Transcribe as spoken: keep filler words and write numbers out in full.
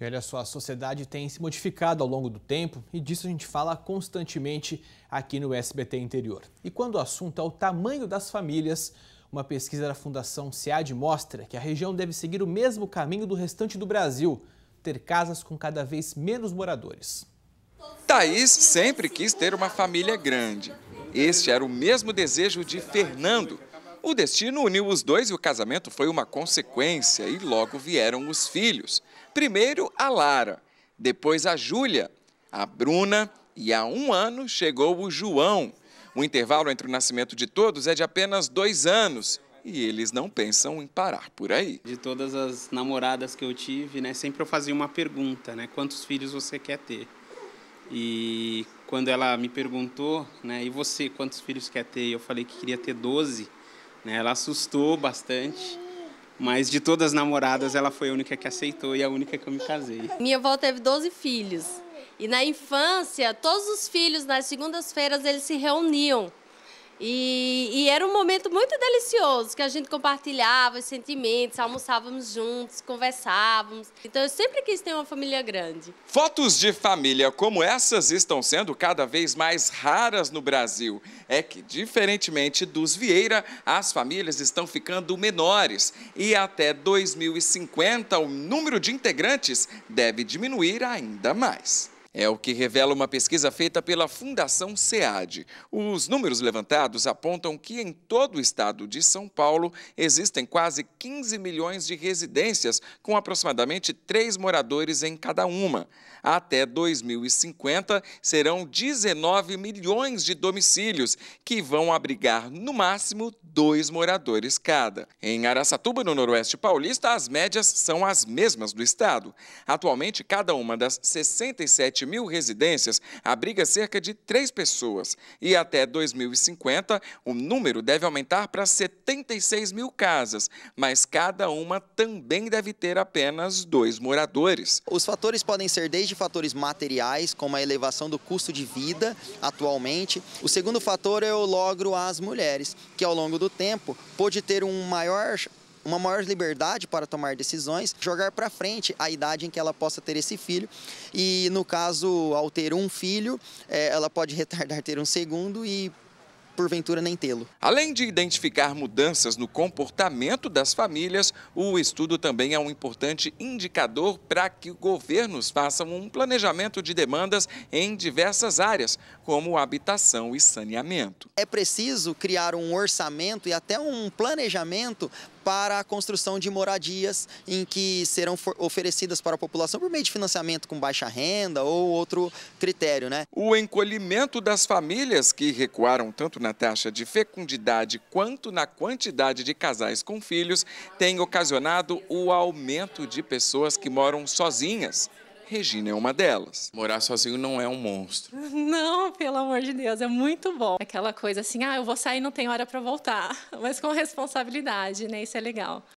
E olha só, a sociedade tem se modificado ao longo do tempo e disso a gente fala constantemente aqui no S B T Interior. E quando o assunto é o tamanho das famílias, uma pesquisa da Fundação Seade mostra que a região deve seguir o mesmo caminho do restante do Brasil, ter casas com cada vez menos moradores. Thaís sempre quis ter uma família grande. Este era o mesmo desejo de Fernando. O destino uniu os dois e o casamento foi uma consequência e logo vieram os filhos. Primeiro a Lara, depois a Júlia, a Bruna e há um ano chegou o João. O intervalo entre o nascimento de todos é de apenas dois anos e eles não pensam em parar por aí. De todas as namoradas que eu tive, né, sempre eu fazia uma pergunta, né, quantos filhos você quer ter? E quando ela me perguntou, né, e você quantos filhos quer ter? Eu falei que queria ter doze. Ela assustou bastante, mas de todas as namoradas ela foi a única que aceitou e a única que eu me casei. Minha avó teve doze filhos e na infância todos os filhos nas segundas-feiras eles se reuniam e, e era um momento muito delicioso que a gente compartilhava os sentimentos, almoçávamos juntos, conversávamos. Então eu sempre quis ter uma família grande. Fotos de família como essas estão sendo cada vez mais raras no Brasil. É que, diferentemente dos Vieira, as famílias estão ficando menores e até dois mil e cinquenta o número de integrantes deve diminuir ainda mais. É o que revela uma pesquisa feita pela Fundação Seade. Os números levantados apontam que em todo o estado de São Paulo existem quase quinze milhões de residências, com aproximadamente três moradores em cada uma. Até dois mil e cinquenta serão dezenove milhões de domicílios, que vão abrigar no máximo dois moradores cada. Em Araçatuba, no noroeste paulista, as médias são as mesmas do estado. Atualmente, cada uma das sessenta e sete mil residências abriga cerca de três pessoas e até dois mil e cinquenta o número deve aumentar para setenta e seis mil casas, mas cada uma também deve ter apenas dois moradores. Os fatores podem ser desde fatores materiais, como a elevação do custo de vida atualmente. O segundo fator é o logro às mulheres, que ao longo do tempo pôde ter um maior... uma maior liberdade para tomar decisões, jogar para frente a idade em que ela possa ter esse filho. E, no caso, ao ter um filho, ela pode retardar ter um segundo e, porventura, nem tê-lo. Além de identificar mudanças no comportamento das famílias, o estudo também é um importante indicador para que governos façam um planejamento de demandas em diversas áreas, como habitação e saneamento. É preciso criar um orçamento e até um planejamento para a construção de moradias em que serão oferecidas para a população por meio de financiamento com baixa renda ou outro critério, né? O encolhimento das famílias, que recuaram tanto na taxa de fecundidade quanto na quantidade de casais com filhos, tem ocasionado o aumento de pessoas que moram sozinhas. Regina é uma delas. Morar sozinho não é um monstro. Não, pelo amor de Deus, é muito bom. Aquela coisa assim, ah, eu vou sair e não tem hora para voltar. Mas com responsabilidade, né? Isso é legal.